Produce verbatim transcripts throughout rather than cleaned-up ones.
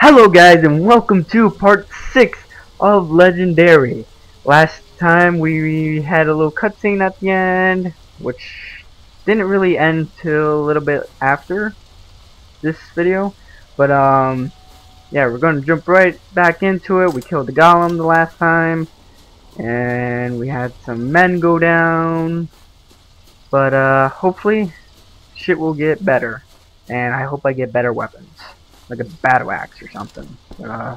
Hello guys, and welcome to part six of Legendary. Last time we had a little cutscene at the end, which didn't really end till a little bit after this video. But um, yeah, we're gonna jump right back into it. We killed the golem the last time, and we had some men go down. But uh, hopefully shit will get better, and I hope I get better weapons. Like a battle axe or something. But, uh,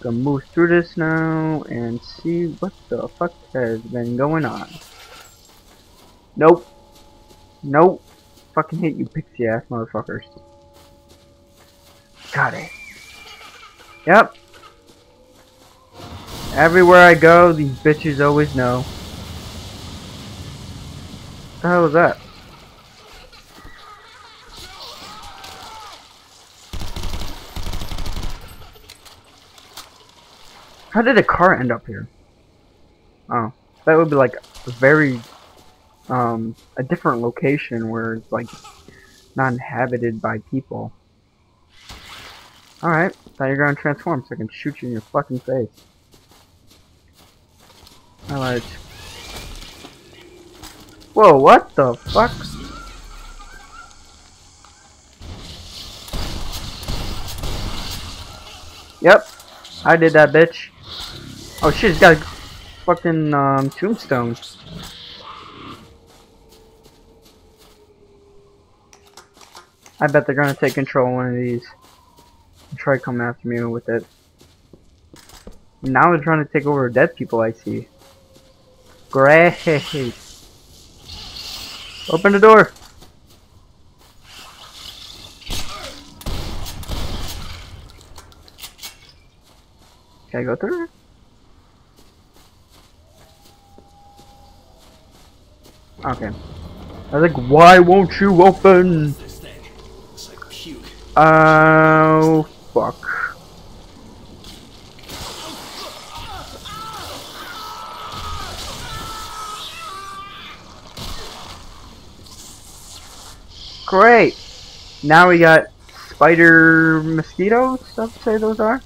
gonna move through this now and see what the fuck has been going on. Nope. Nope. Fucking hate you pixie ass motherfuckers. Got it. Yep. Everywhere I go, these bitches always know. What the hell was that? How did a car end up here? Oh, that would be like a very, um, a different location where it's like not inhabited by people. Alright, thought you were gonna transform so I can shoot you in your fucking face. Alright. Whoa, what the fuck? Yep, I did that, bitch. Oh shit, he's got a fucking um, tombstone. I bet they're gonna take control of one of these and try coming after me with it. Now they're trying to take over dead people, I see. Great. Open the door. Can I go through? Okay. I was like, why won't you open? Oh, fuck. Great! Now we got spider mosquitoes, I'd say those are.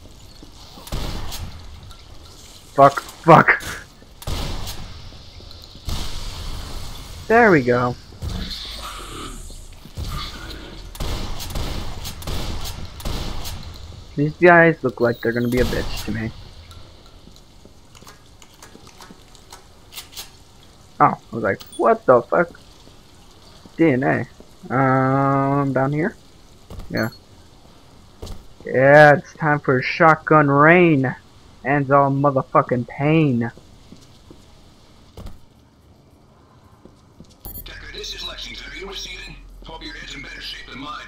Fuck, fuck. There we go. These guys look like they're gonna be a bitch to me. Oh, I was like, what the fuck? D N A. Um, down here? Yeah. Yeah, it's time for shotgun rain. Ends all motherfucking pain. This is Lexington. Are you receiving? Hope your head's in better shape than mine.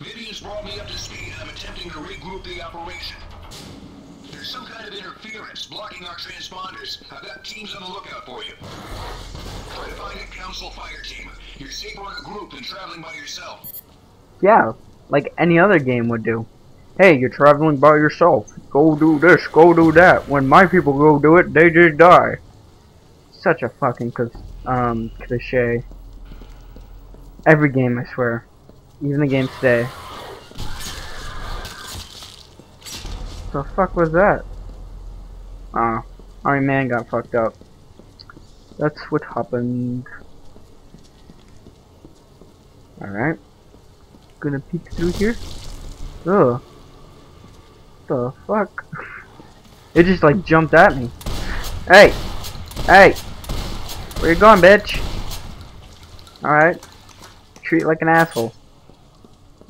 Vivian's brought me up to speed and I'm attempting to regroup the operation. There's some kind of interference blocking our transponders. I've got teams on the lookout for you. Try to find a council fire team. You're safer in a group than traveling by yourself. Yeah, like any other game would do. Hey, you're traveling by yourself. Go do this, go do that. When my people go do it, they just die. Such a fucking um, cliche. Every game, I swear. Even the game today. The fuck was that? Oh, our man got fucked up. That's what happened. Alright. Gonna peek through here. Ugh. The fuck? It just like jumped at me. Hey! Hey! Where you going, bitch? Alright. Treat like an asshole.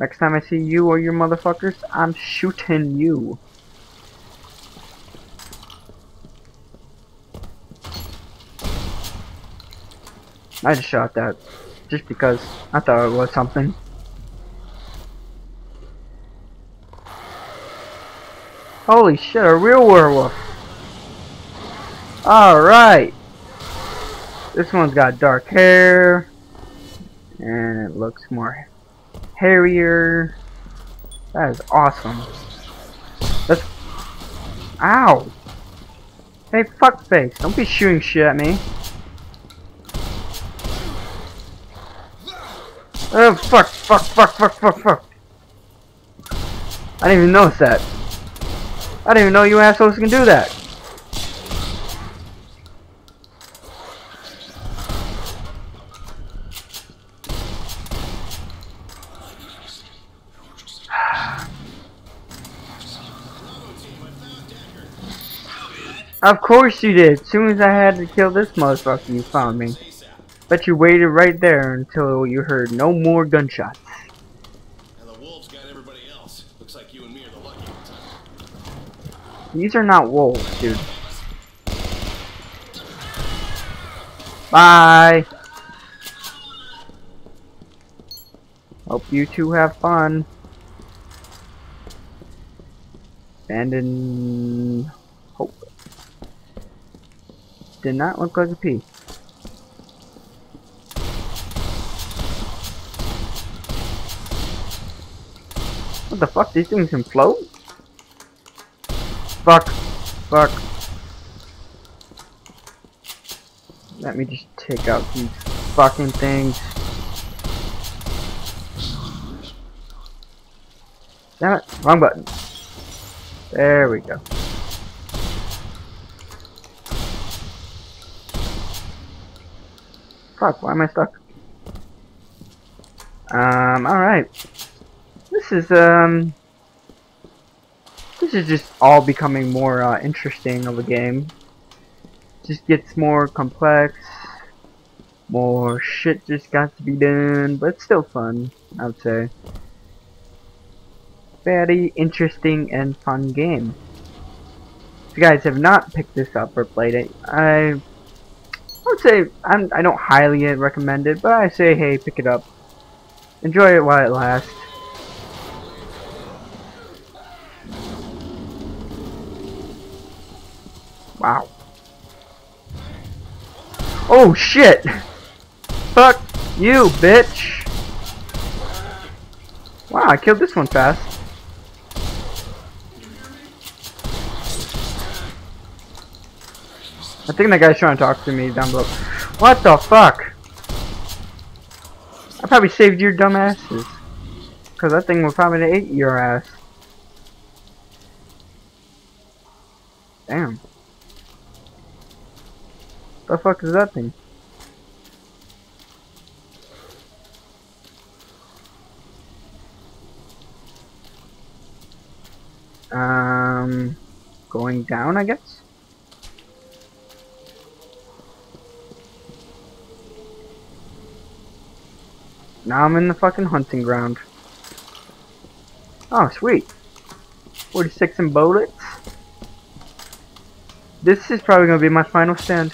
Next time I see you or your motherfuckers, I'm shooting you. I just shot that just because I thought it was something. Holy shit, a real werewolf. Alright. This one's got dark hair. And it looks more hairier. That is awesome. That's... Ow! Hey, fuckface, don't be shooting shit at me. Oh, fuck, fuck, fuck, fuck, fuck, fuck. I didn't even notice that. I didn't even know you assholes can do that. Of course you did. As soon as I had to kill this motherfucker, you found me. But you waited right there until you heard no more gunshots. And the wolves got everybody else. Looks like you and me are the lucky ones. These are not wolves, dude. Bye. Hope you two have fun. Abandon hope. Did not look like a pea. What the fuck? These things can float? Fuck. Fuck. Let me just take out these fucking things. Damn it. Wrong button. There we go. Fuck, why am I stuck? Um, alright. This is, um... This is just all becoming more uh, interesting of a game. Just gets more complex. More shit just got to be done, but it's still fun, I would say. Very interesting and fun game. If you guys have not picked this up or played it, I... I would say I'm, I don't highly recommend it, but I say, hey, pick it up. Enjoy it while it lasts. Wow. Oh, shit! Fuck you, bitch! Wow, I killed this one fast. I think that guy's trying to talk to me down below. What the fuck? I probably saved your dumb asses. Because that thing would probably eat your ass. Damn. The fuck is that thing? Um, going down, I guess? Now I'm in the fucking hunting ground. Oh, sweet. forty-six and bullets. This is probably going to be my final stand.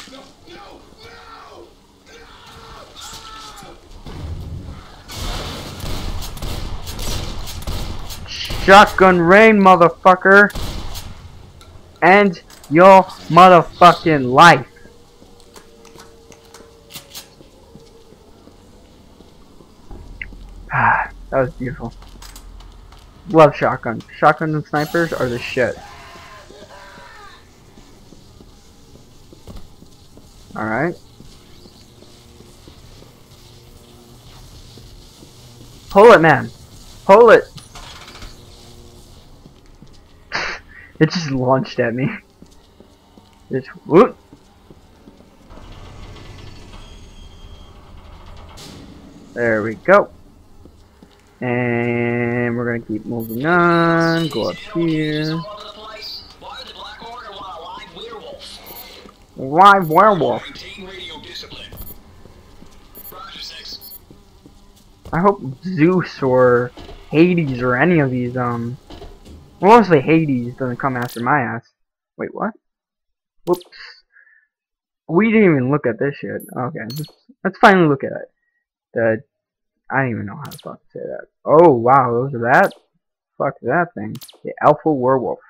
Shotgun rain, motherfucker. End your motherfucking life. That was beautiful. Love shotguns. Shotguns and snipers are the shit. Alright. Pull it, man. Pull it. It just launched at me. It's whoop. There we go. And we're gonna keep moving on, go up here. Live werewolf. I hope Zeus or Hades or any of these, um, well, mostly Hades doesn't come after my ass. Wait, what? Whoops. We didn't even look at this shit. Okay, let's finally look at it. The I don't even know how the fuck to say that. Oh wow, those are that? Fuck that thing. The Alpha Werewolf.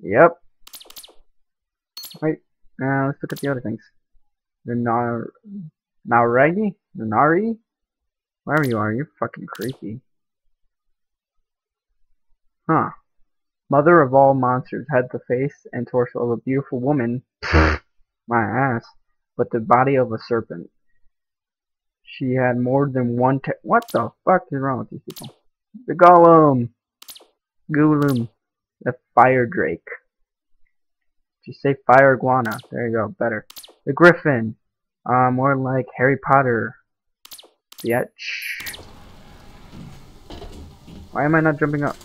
Yep. Wait, now uh, let's look at the other things. The Nar... Naragi? The Nari? Wherever you are, you're fucking creepy. Huh. Mother of all monsters had the face and torso of a beautiful woman. My ass. But the body of a serpent. She had more than one te- What the fuck is wrong with these people? The Golem! Golem. a fire drake. Just say fire iguana. There you go. Better. The griffin. Uh, more like Harry Potter. Bitch. Why am I not jumping up?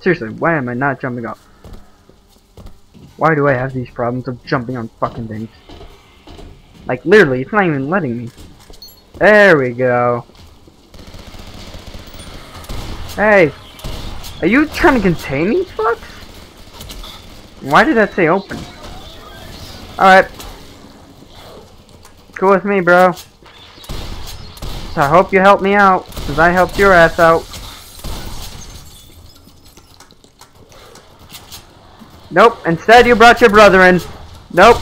Seriously, why am I not jumping up? Why do I have these problems of jumping on fucking things? Like, literally, it's not even letting me. There we go. Hey! Are you trying to contain these fucks? Why did that say open? Alright. Cool with me, bro. So I hope you help me out, because I helped your ass out. Nope. Instead, you brought your brother in. Nope.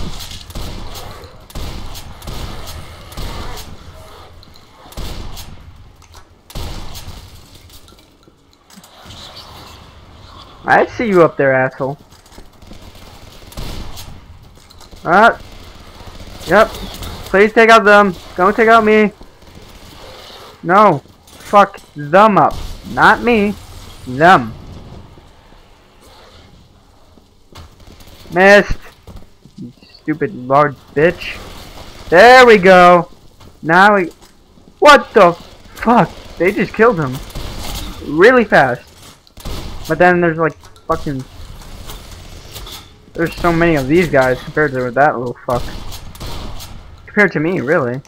I see you up there, asshole. Ah. Uh, yep. Please take out them. Don't take out me. No. Fuck them up. Not me. Them. Missed. You stupid large bitch. There we go. Now we... What the fuck? They just killed him. Really fast. But then there's like fucking... There's so many of these guys compared to that little fuck. Compared to me, really.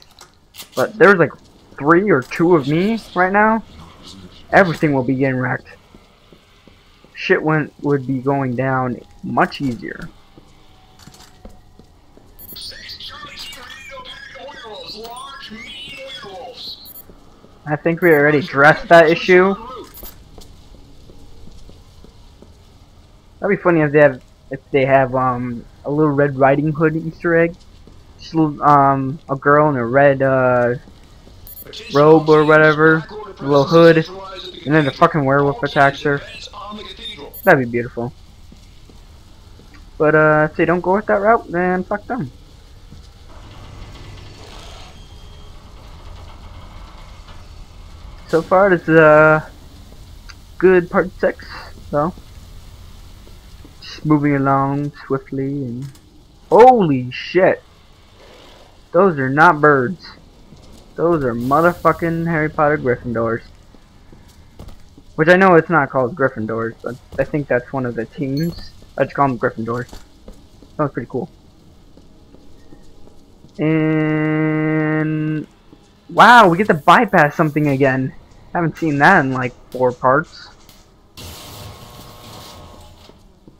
But there's like three or two of me right now. Everything will be getting wrecked. Shit went, would be going down much easier. I think we already addressed that issue. That'd be funny if they have if they have um a little Red Riding Hood Easter egg, just um a girl in a red uh robe or whatever, a little hood, and then the fucking werewolf attacks her. That'd be beautiful. But uh, if they don't go with that route, then fuck them. So far, this is a good part six. So, just moving along swiftly and holy shit, those are not birds. Those are motherfucking Harry Potter Gryffindors. Which I know it's not called Gryffindors, but I think that's one of the teams. I just call them Gryffindors. That was pretty cool. And... Wow, we get to bypass something again. Haven't seen that in like four parts.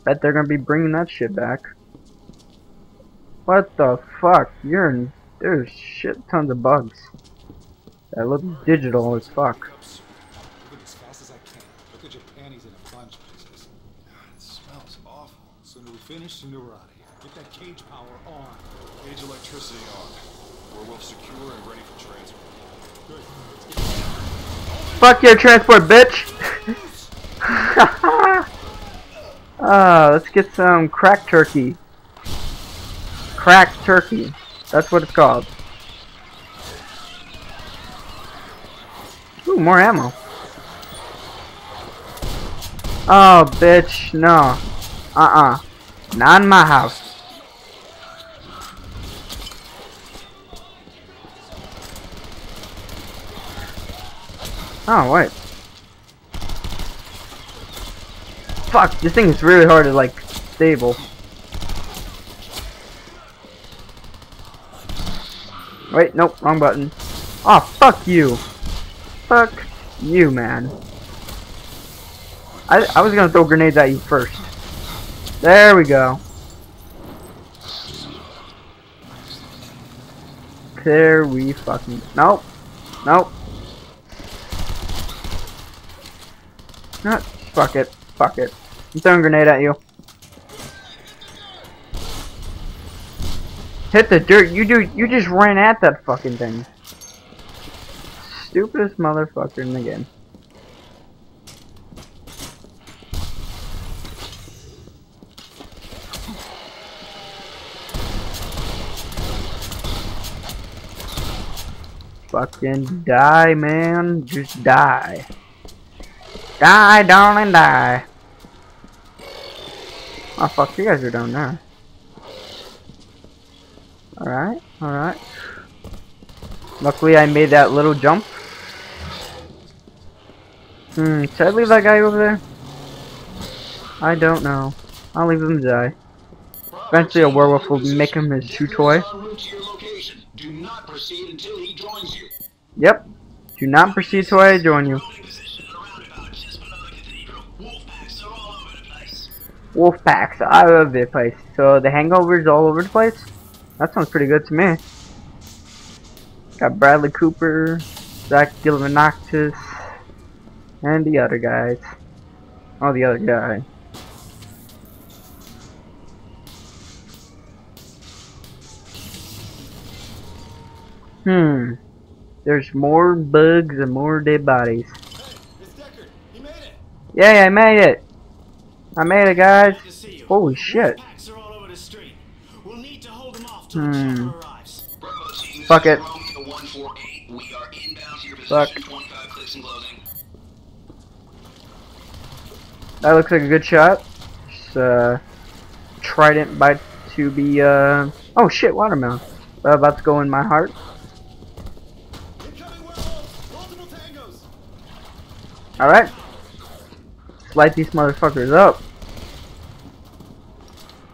Bet they're gonna be bringing that shit back. What the fuck? You're in... There's shit tons of bugs. That looks digital as fuck. Finish, so we're out of here. Get that cage power on. Cage electricity on. We're well secure and ready for transport. Good. Let's get it. Fuck your transport, bitch! uh, let's get some crack turkey. Crack turkey. That's what it's called. Ooh, more ammo. Oh, bitch. No. Uh-uh. Not in my house. Oh, wait. Fuck, this thing is really hard to, like, stable. Wait, nope, wrong button. Aw, fuck you. Fuck you, man. I, I was gonna throw grenades at you first. There we go. There we fucking... Nope. Nope. Not... Fuck it. Fuck it. I'm throwing a grenade at you. Hit the dirt. You do... You just ran at that fucking thing. Stupidest motherfucker in the game. Fucking die, man. Just die. Die, darling, die. Oh, fuck. You guys are down there. Alright, alright. Luckily, I made that little jump. Hmm, should I leave that guy over there? I don't know. I'll leave him to die. Eventually, a werewolf will make him his shoe toy. Do not proceed until he joins you. Yep. Do not proceed till I join you. Wolf packs all over the place. So the hangover's all over the place? That sounds pretty good to me. Got Bradley Cooper, Zach Galifianakis, and the other guys. Oh, the other guy. Hmm. There's more bugs and more dead bodies. Hey, it's Deckard. You made it. Yeah, I made it. I made it, guys. Holy shit. Hmm. Fuck it. Fuck. That looks like a good shot. Just, uh, trident by to be, uh... oh shit, watermelon. Uh, about to go in my heart. Alright. Light these motherfuckers up.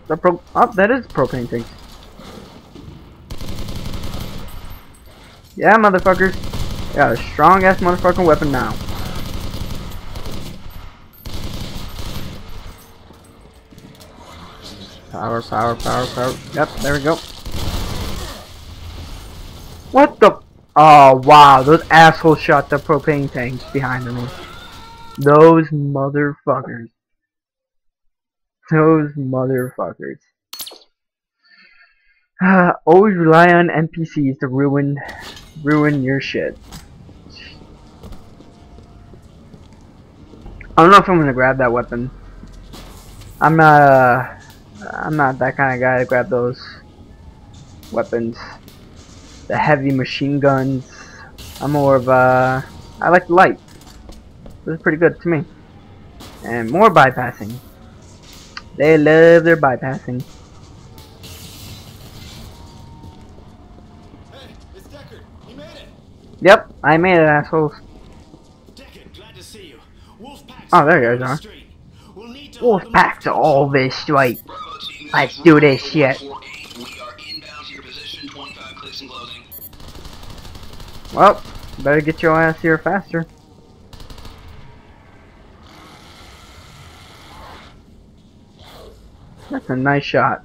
The pro oh, that is propane thing. Yeah, motherfuckers. Got a strong ass motherfucking weapon now. Power, power, power, power. Yep, there we go. What the? Oh, wow. Those assholes shot the propane tanks behind me. Those motherfuckers. Those motherfuckers. Always rely on N P Cs to ruin, ruin your shit. I don't know if I'm gonna grab that weapon. I'm not. Uh, I'm not that kind of guy to grab those weapons. The heavy machine guns. I'm more of a. I like light. This is pretty good to me. And more bypassing. They love their bypassing. Hey, it's Deckard. You made it. Yep, I made it, assholes. Deckard, glad to see you. Wolf packs oh, there you guys are. We'll need to Wolf packs are all this straight. Let's do this shit. Well, better get your ass here faster. That's a nice shot.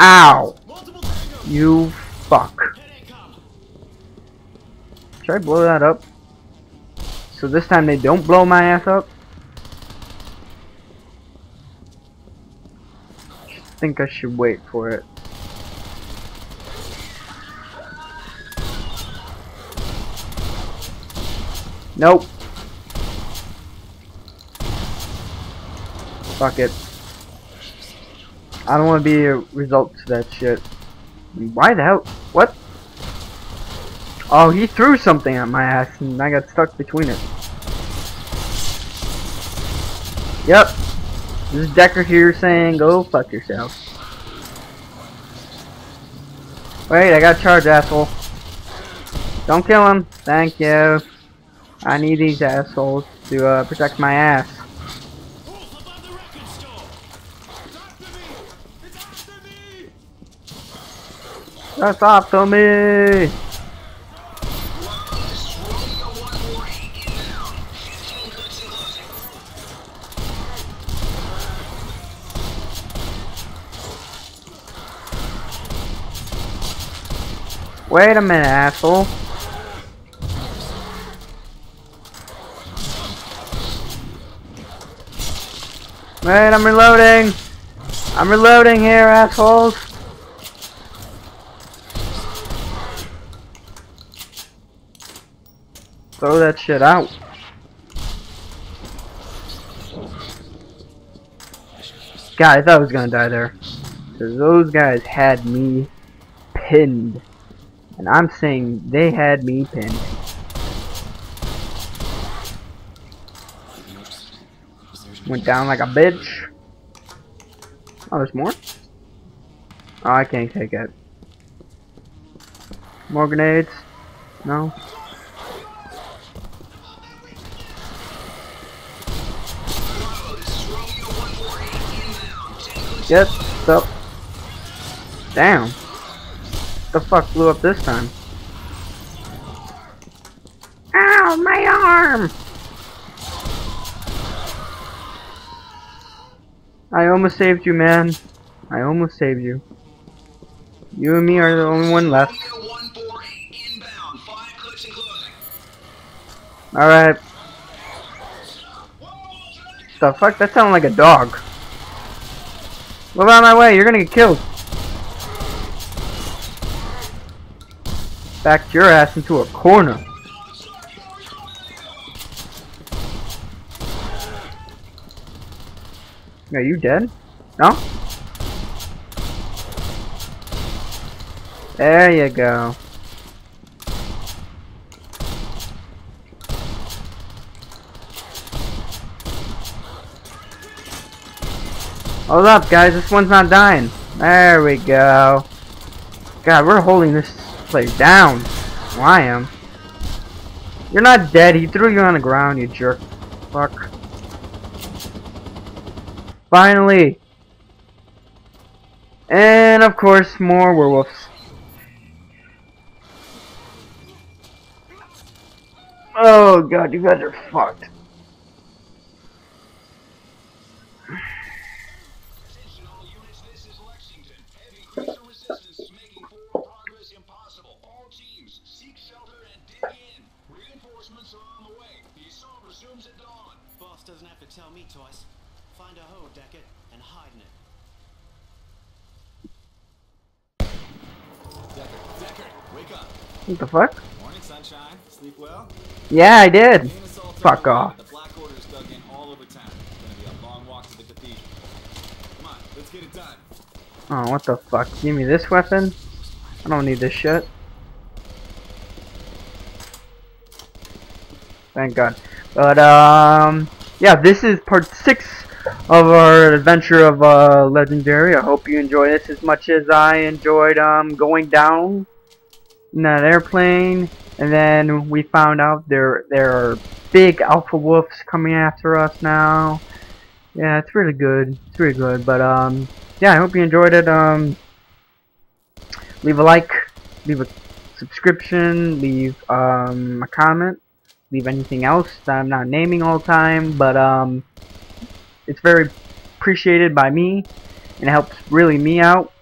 Ow! You fuck. Should I blow that up? So this time they don't blow my ass up? I think I should wait for it. Nope. Fuck it. I don't want to be a result to that shit. Why the hell? What? Oh, he threw something at my ass and I got stuck between it. Yep. This is Deckard here saying, go fuck yourself. Wait, I got charged, asshole. Don't kill him. Thank you. I need these assholes to uh, protect my ass. That's off to me! Wait a minute, asshole. Wait, I'm reloading! I'm reloading here, assholes! Throw that shit out. God, I thought I was gonna die there. Cause those guys had me pinned. And I'm saying they had me pinned. Went down like a bitch. Oh, there's more? Oh, I can't take it. More grenades? No. Yes, up. Damn. The fuck blew up this time? Ow, my arm! I almost saved you, man. I almost saved you. You and me are the only one left. Alright. The fuck? That sounded like a dog. Move out of my way, you're gonna get killed. Backed your ass into a corner. Are you dead? No? There you go. Hold up, guys. This one's not dying. There we go. God, we're holding this place down. Well, I am. You're not dead. He threw you on the ground, you jerk. Fuck. Finally! And of course, more werewolves. Oh god, you guys are fucked. Boss doesn't have to tell me twice. Find a hole, Deckard, and hide in it. Deckard, Deckard, wake up. What the fuck? Morning, sunshine. Sleep well? Yeah, I did. Fuck off. The Black Order's dug in all over town. It's gonna be a long walk to the cathedral. Come on, let's get it done. Oh, what the fuck? Give me this weapon? I don't need this shit. Thank God. But, um... yeah, this is part six of our adventure of uh, Legendary. I hope you enjoy this as much as I enjoyed um, going down in that airplane. And then we found out there there are big alpha wolves coming after us now. Yeah, it's really good. It's really good. But um, yeah, I hope you enjoyed it. Um, leave a like, leave a subscription, leave um, a comment. Leave anything else that I'm not naming all the time, but um, it's very appreciated by me and it helps really me out.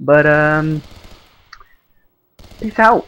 But um, peace out.